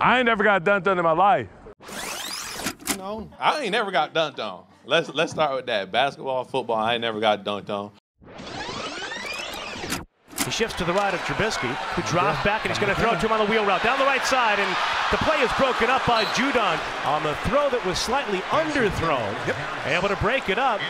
I ain't never got dunked on in my life. No, I ain't never got dunked on. Let's start with that. Basketball, football, I ain't never got dunked on. He shifts to the right of Trubisky, who drops back, and he's going to throw to him on the wheel route. Down the right side, and the play is broken up by Judon on the throw that was slightly underthrown. Yep. Able to break it up.